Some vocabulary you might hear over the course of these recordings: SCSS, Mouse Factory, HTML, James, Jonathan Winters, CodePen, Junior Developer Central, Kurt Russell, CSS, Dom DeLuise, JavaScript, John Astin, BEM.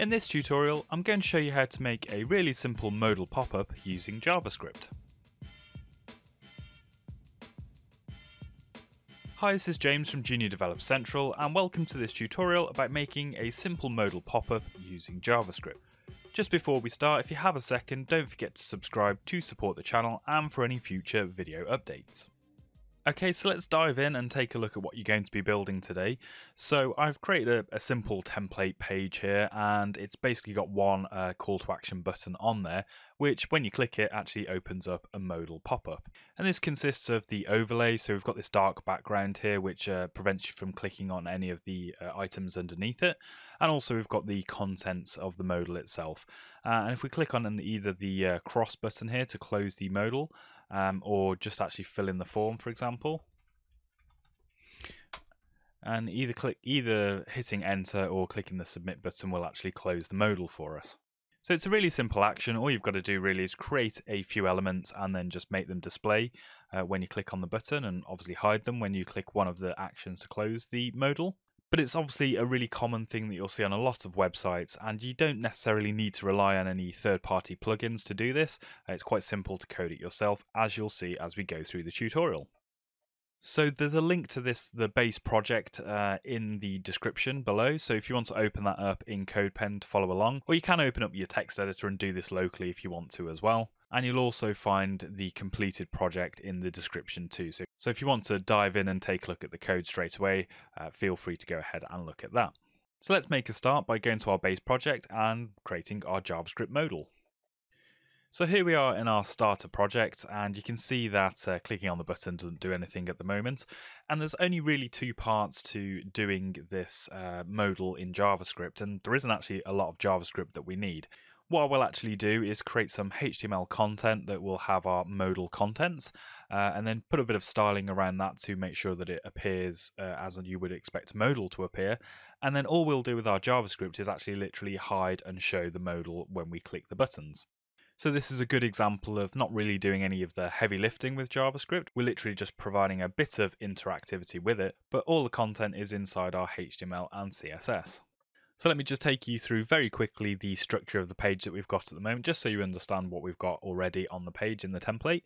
In this tutorial, I'm going to show you how to make a really simple modal pop-up using JavaScript. Hi, this is James from Junior Developer Central, and welcome to this tutorial about making a simple modal pop-up using JavaScript. Just before we start, if you have a second, don't forget to subscribe to support the channel and for any future video updates. Okay, so let's dive in and take a look at what you're going to be building today. So I've created a simple template page here, and it's basically got one call to action button on there, which when you click it actually opens up a modal pop-up. And this consists of the overlay, so we've got this dark background here which prevents you from clicking on any of the items underneath it. And also we've got the contents of the modal itself. And if we click on either the cross button here to close the modal, or just actually fill in the form, for example, and either hitting enter or clicking the submit button will actually close the modal for us. So it's a really simple action. All you've got to do really is create a few elements and then just make them display when you click on the button, and obviously hide them when you click one of the actions to close the modal. But it's obviously a really common thing that you'll see on a lot of websites, and you don't necessarily need to rely on any third-party plugins to do this. It's quite simple to code it yourself, as you'll see as we go through the tutorial. So there's a link to the base project in the description below, so if you want to open that up in CodePen to follow along, or you can open up your text editor and do this locally if you want to as well. And you'll also find the completed project in the description too. So if you want to dive in and take a look at the code straight away, feel free to go ahead and look at that. So let's make a start by going to our base project and creating our JavaScript modal. So here we are in our starter project, and you can see that clicking on the button doesn't do anything at the moment. And there's only really two parts to doing this modal in JavaScript, and there isn't actually a lot of JavaScript that we need. What I will actually do is create some HTML content that will have our modal contents, and then put a bit of styling around that to make sure that it appears as you would expect modal to appear. And then all we'll do with our JavaScript is actually literally hide and show the modal when we click the buttons. So this is a good example of not really doing any of the heavy lifting with JavaScript. We're literally just providing a bit of interactivity with it, but all the content is inside our HTML and CSS. So let me just take you through very quickly the structure of the page that we've got at the moment, just so you understand what we've got already on the page in the template.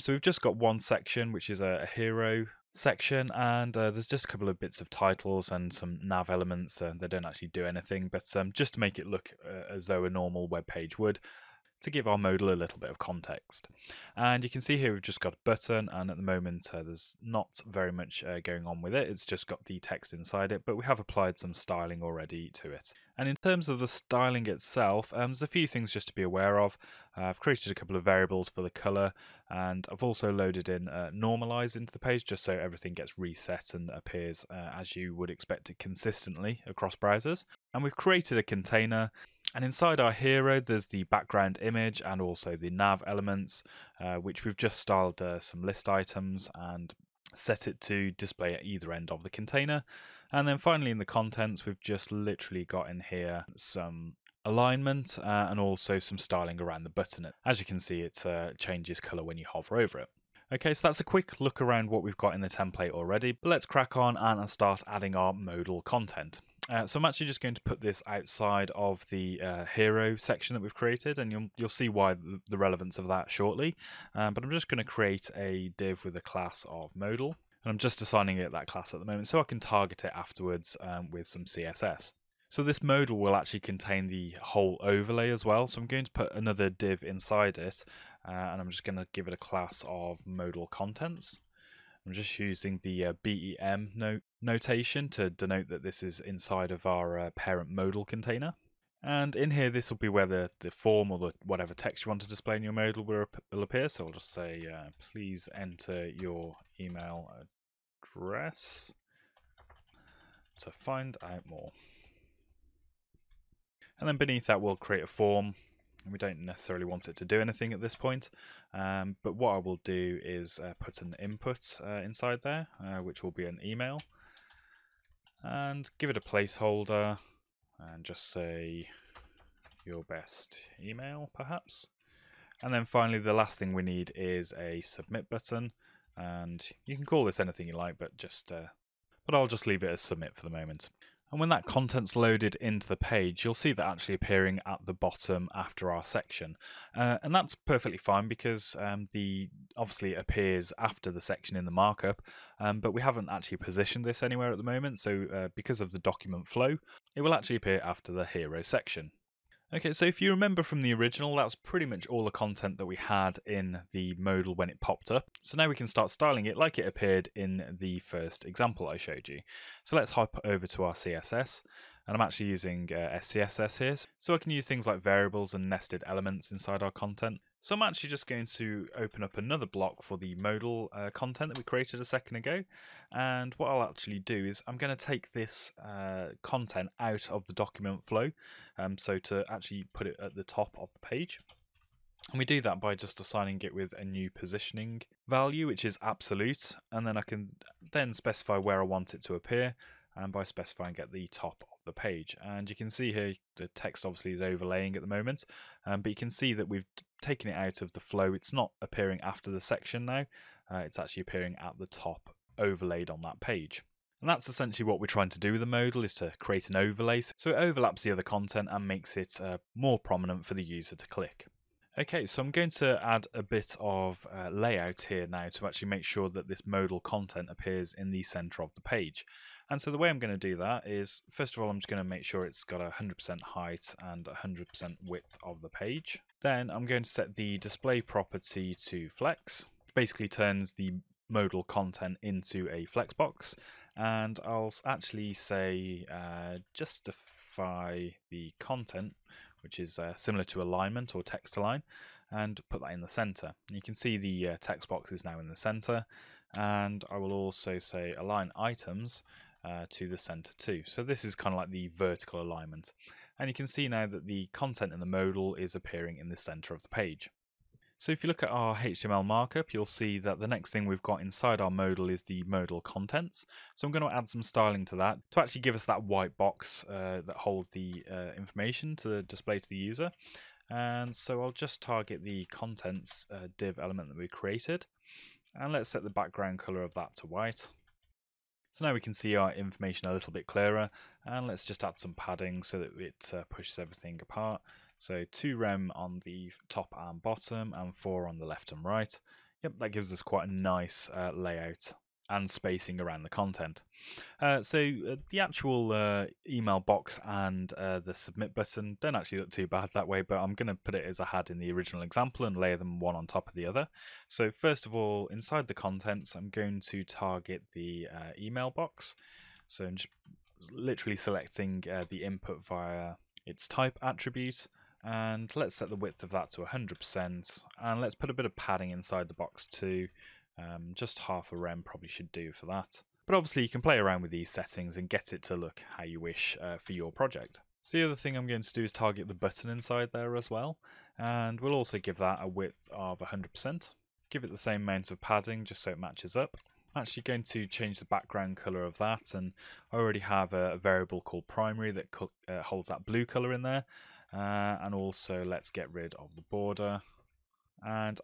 So we've just got one section, which is a hero section, and there's just a couple of bits of titles and some nav elements. They don't actually do anything, but just to make it look as though a normal web page would, to give our modal a little bit of context. And you can see here we've just got a button, and at the moment there's not very much going on with it. It's just got the text inside it, but we have applied some styling already to it. And in terms of the styling itself, there's a few things just to be aware of. I've created a couple of variables for the colour, and I've also loaded in normalize into the page just so everything gets reset and appears as you would expect it consistently across browsers. And we've created a container. And inside our hero, there's the background image and also the nav elements, which we've just styled some list items and set it to display at either end of the container. And then finally in the contents, we've just literally got in here some alignment and also some styling around the button. As you can see, it changes colour when you hover over it. Okay, so that's a quick look around what we've got in the template already, but let's crack on and start adding our modal content. So I'm actually just going to put this outside of the hero section that we've created, and you'll see why the relevance of that shortly. But I'm just going to create a div with a class of modal, and I'm just assigning it that class at the moment so I can target it afterwards with some CSS. So this modal will actually contain the whole overlay as well, so I'm going to put another div inside it, and I'm just going to give it a class of modal contents. I'm just using the BEM notation to denote that this is inside of our parent modal container. And in here, this will be where the form or whatever text you want to display in your modal will appear. So I'll just say, please enter your email address to find out more. And then beneath that, we'll create a form. We don't necessarily want it to do anything at this point, but what I will do is put an input inside there, which will be an email, and give it a placeholder and just say your best email perhaps. And then finally the last thing we need is a submit button, and you can call this anything you like, but I'll just leave it as submit for the moment. And when that content's loaded into the page, you'll see that actually appearing at the bottom after our section. And that's perfectly fine because obviously it appears after the section in the markup, but we haven't actually positioned this anywhere at the moment. So because of the document flow, it will actually appear after the hero section. Okay, so if you remember from the original, that's pretty much all the content that we had in the modal when it popped up. So now we can start styling it like it appeared in the first example I showed you. So let's hop over to our CSS, and I'm actually using SCSS here, so I can use things like variables and nested elements inside our content. So I'm actually just going to open up another block for the modal content that we created a second ago. And what I'll actually do is I'm going to take this content out of the document flow. So to actually put it at the top of the page. And we do that by just assigning it with a new positioning value, which is absolute. And then I can then specify where I want it to appear, and by specifying at the top of the page. And you can see here the text obviously is overlaying at the moment, but you can see that we've taken it out of the flow. It's not appearing after the section now, it's actually appearing at the top overlaid on that page. And that's essentially what we're trying to do with the modal, is to create an overlay so it overlaps the other content and makes it more prominent for the user to click. Okay, so I'm going to add a bit of layout here now to actually make sure that this modal content appears in the center of the page. And so the way I'm going to do that is, first of all, I'm just going to make sure it's got 100% height and 100% width of the page. Then I'm going to set the display property to flex, which basically turns the modal content into a flex box. And I'll actually say justify the content, which is similar to alignment or text align, and put that in the center. And you can see the text box is now in the center, and I will also say align items to the center too. So this is kind of like the vertical alignment. And you can see now that the content in the modal is appearing in the center of the page. So if you look at our HTML markup, you'll see that the next thing we've got inside our modal is the modal contents. So I'm going to add some styling to that to actually give us that white box that holds the information to display to the user. And so I'll just target the contents div element that we created. And let's set the background color of that to white. So now we can see our information a little bit clearer. And let's just add some padding so that it pushes everything apart. So 2rem on the top and bottom, and 4 on the left and right. Yep, that gives us quite a nice layout and spacing around the content. So the actual email box and the submit button don't actually look too bad that way, but I'm going to put it as I had in the original example and layer them one on top of the other. So first of all, inside the contents, I'm going to target the email box. So I'm just literally selecting the input via its type attribute. And let's set the width of that to 100%, and let's put a bit of padding inside the box too. Just half a rem probably should do for that. But obviously you can play around with these settings and get it to look how you wish for your project. So the other thing I'm going to do is target the button inside there as well, and we'll also give that a width of 100%. Give it the same amount of padding just so it matches up. I'm actually going to change the background color of that, and I already have a variable called primary that holds that blue color in there. And also let's get rid of the border, and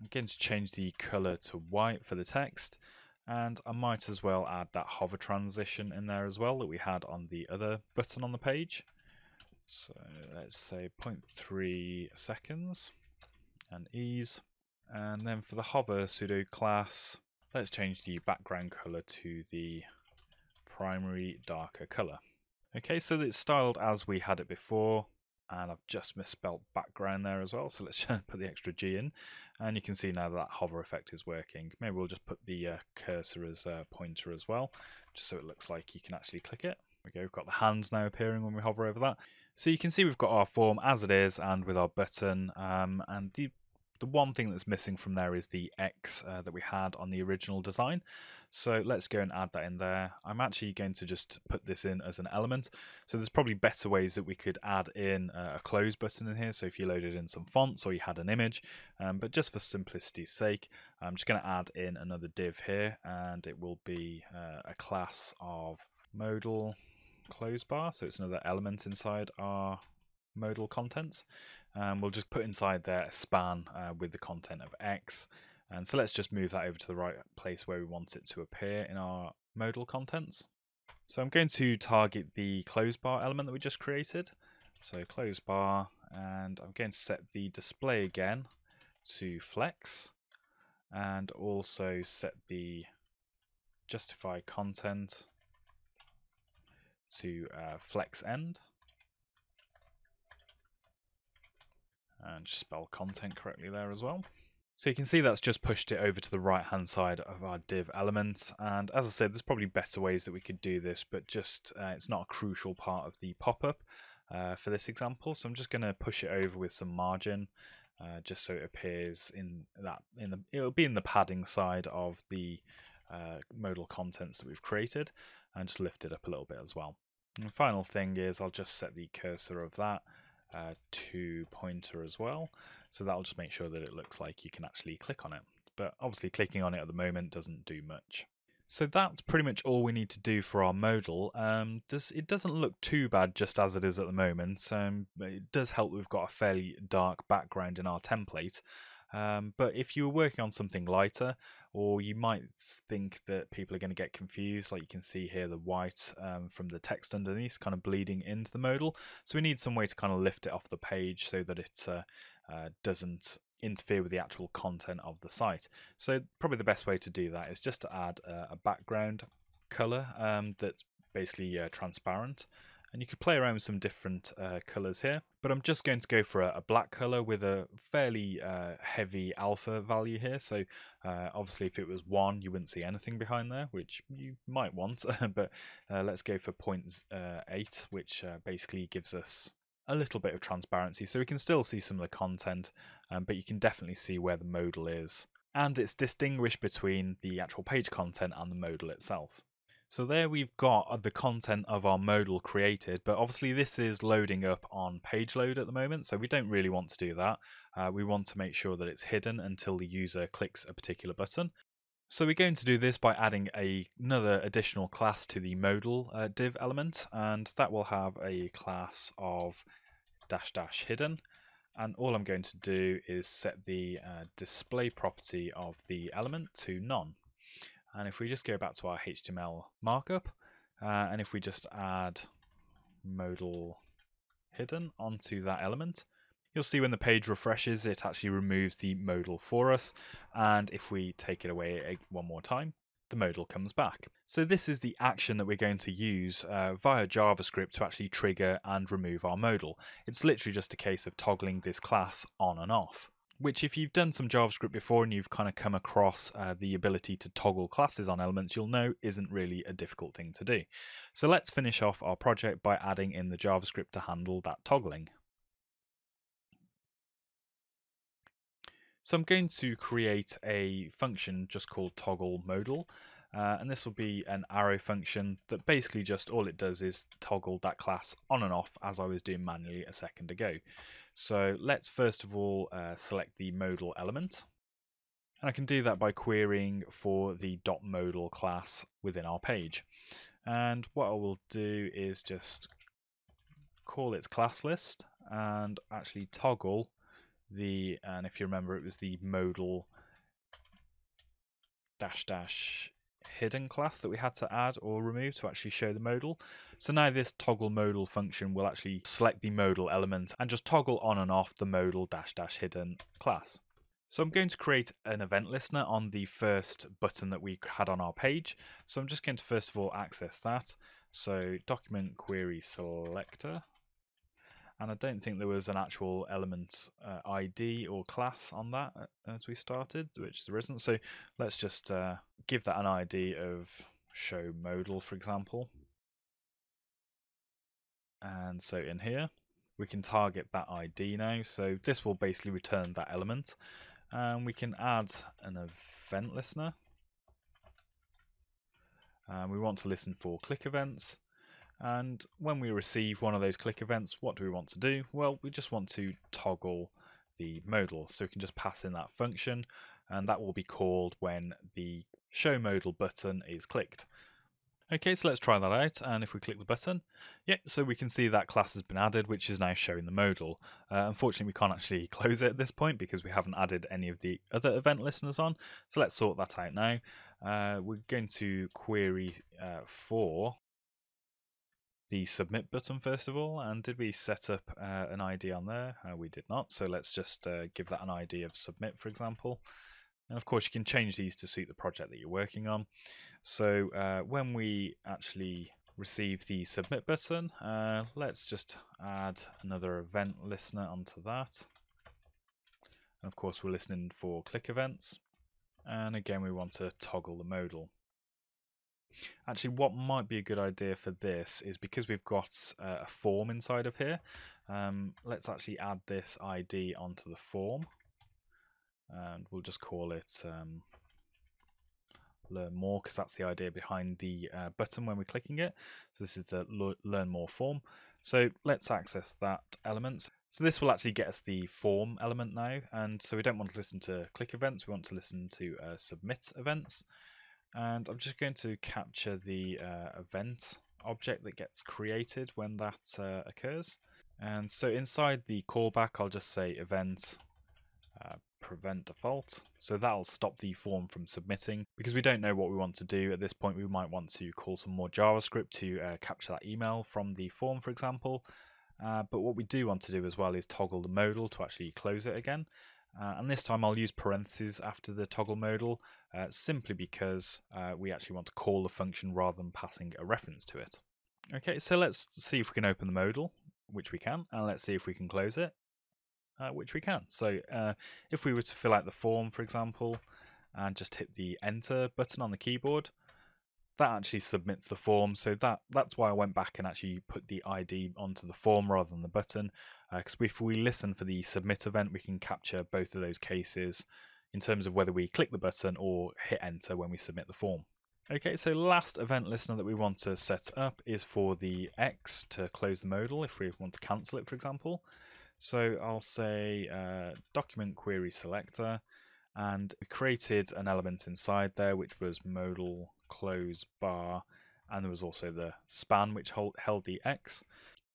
I'm going to change the color to white for the text, and I might as well add that hover transition in there as well that we had on the other button on the page. So let's say 0.3 seconds and ease, and then for the hover pseudo class, let's change the background color to the primary darker color. Okay, so it's styled as we had it before. And I've just misspelled background there as well, so let's put the extra G in. And you can see now that hover effect is working. Maybe we'll just put the cursor as a pointer as well, just so it looks like you can actually click it. There we go, we've got the hands now appearing when we hover over that. So you can see we've got our form as it is and with our button. And the one thing that's missing from there is the X that we had on the original design. So let's go and add that in there. I'm actually going to just put this in as an element. So there's probably better ways that we could add in a close button in here. So if you loaded in some fonts or you had an image, but just for simplicity's sake, I'm just going to add in another div here, and it will be a class of modal close bar. So it's another element inside our modal contents, and we'll just put inside there a span with the content of X. And so let's just move that over to the right place where we want it to appear in our modal contents. So I'm going to target the close bar element that we just created. So close bar, and I'm going to set the display again to flex, and also set the justify content to flex end, and just spell content correctly there as well. So you can see that's just pushed it over to the right hand side of our div element, and as I said, there's probably better ways that we could do this, but just it's not a crucial part of the pop-up for this example, so I'm just going to push it over with some margin just so it appears in that it'll be in the padding side of the modal contents that we've created, and just lift it up a little bit as well. And the final thing is I'll just set the cursor of that to pointer as well, so that'll just make sure that it looks like you can actually click on it, but obviously clicking on it at the moment doesn't do much. So that's pretty much all we need to do for our modal. It doesn't look too bad just as it is at the moment. It does help that we've got a fairly dark background in our template, but if you were working on something lighter, or you might think that people are going to get confused, like you can see here the white from the text underneath kind of bleeding into the modal, so we need some way to kind of lift it off the page so that it doesn't interfere with the actual content of the site. So probably the best way to do that is just to add a background color that's basically transparent. And you could play around with some different colors here, but I'm just going to go for a black color with a fairly heavy alpha value here. So obviously if it was 1, you wouldn't see anything behind there, which you might want, but let's go for 0.8, which basically gives us a little bit of transparency. So we can still see some of the content, but you can definitely see where the modal is. And it's distinguished between the actual page content and the modal itself. So there we've got the content of our modal created, but obviously this is loading up on page load at the moment, so we don't really want to do that. We want to make sure that it's hidden until the user clicks a particular button. So we're going to do this by adding another additional class to the modal div element, and that will have a class of -- hidden. And all I'm going to do is set the display property of the element to none. And if we just go back to our HTML markup, and if we just add modal hidden onto that element, you'll see when the page refreshes, it actually removes the modal for us. And if we take it away one more time, the modal comes back. So this is the action that we're going to use via JavaScript to actually trigger and remove our modal. It's literally just a case of toggling this class on and off, which if you've done some JavaScript before and you've kind of come across the ability to toggle classes on elements, you'll know isn't really a difficult thing to do. So let's finish off our project by adding in the JavaScript to handle that toggling. So I'm going to create a function just called toggle modal, and this will be an arrow function that basically just all it does is toggle that class on and off as I was doing manually a second ago. So let's first of all select the modal element, and I can do that by querying for the .modal class within our page. And what I will do is just call its class list and actually toggle the, and if you remember it was the modal -- hidden class that we had to add or remove to actually show the modal. So now this toggle modal function will actually select the modal element and just toggle on and off the modal -- hidden class. So I'm going to create an event listener on the first button that we had on our page. So I'm just going to first of all access that. So document query selector, and I don't think there was an actual element ID or class on that as we started, which there isn't. So let's just give that an ID of show modal, for example. And so in here, we can target that ID now. So this will basically return that element. And we can add an event listener. We want to listen for click events. And when we receive one of those click events, what do we want to do? Well, we just want to toggle the modal. So we can just pass in that function, and that will be called when the show modal button is clicked. Okay, so let's try that out. And if we click the button, yep, so we can see that class has been added, which is now showing the modal. Unfortunately, we can't actually close it at this point because we haven't added any of the other event listeners on. So let's sort that out now. We're going to query for the submit button first of all, and did we set up an ID on there? We did not, so let's just give that an ID of submit, for example. And of course you can change these to suit the project that you're working on. So when we actually receive the submit button, let's just add another event listener onto that. And of course we're listening for click events, and again we want to toggle the modal. Actually, what might be a good idea for this is, because we've got a form inside of here, let's actually add this ID onto the form, and we'll just call it learn more, because that's the idea behind the button when we're clicking it. So this is the learn more form. So let's access that element. So this will actually get us the form element now, and so we don't want to listen to click events, we want to listen to submit events. And I'm just going to capture the event object that gets created when that occurs. And so inside the callback, I'll just say event prevent default. So that'll stop the form from submitting, because we don't know what we want to do at this point. We might want to call some more JavaScript to capture that email from the form, for example. But what we do want to do as well is toggle the modal to actually close it again. And this time I'll use parentheses after the toggle modal, simply because we actually want to call the function rather than passing a reference to it. Okay, so let's see if we can open the modal, which we can, and let's see if we can close it, which we can. So if we were to fill out the form, for example, and just hit the enter button on the keyboard, that actually submits the form. So that's why I went back and actually put the ID onto the form rather than the button, because if we listen for the submit event, we can capture both of those cases in terms of whether we click the button or hit enter when we submit the form. Okay, so last event listener that we want to set up is for the X to close the modal if we want to cancel it, for example. So I'll say document query selector, and we created an element inside there which was modal close bar, and there was also the span which held the X.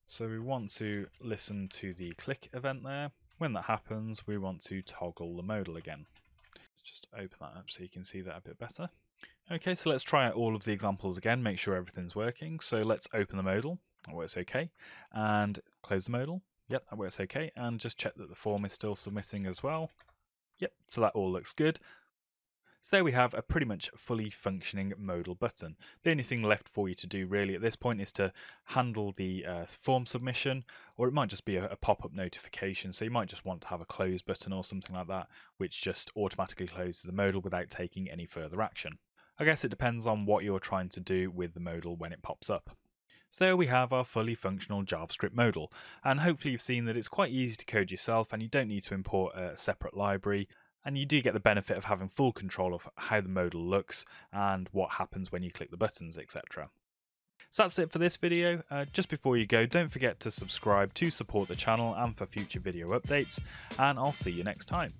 So we want to listen to the click event there. When that happens, we want to toggle the modal again. Let's just open that up so you can see that a bit better. Okay, so let's try out all of the examples again, make sure everything's working. So let's open the modal, that works okay, and close the modal, yep, that works okay, and just check that the form is still submitting as well. Yep, so that all looks good. So there we have a pretty much fully functioning modal button. The only thing left for you to do really at this point is to handle the form submission, or it might just be a pop-up notification. So you might just want to have a close button or something like that, which just automatically closes the modal without taking any further action. I guess it depends on what you're trying to do with the modal when it pops up. So there we have our fully functional JavaScript modal, and hopefully you've seen that it's quite easy to code yourself and you don't need to import a separate library, and you do get the benefit of having full control of how the modal looks and what happens when you click the buttons, etc. So that's it for this video. Just before you go, don't forget to subscribe to support the channel and for future video updates, and I'll see you next time.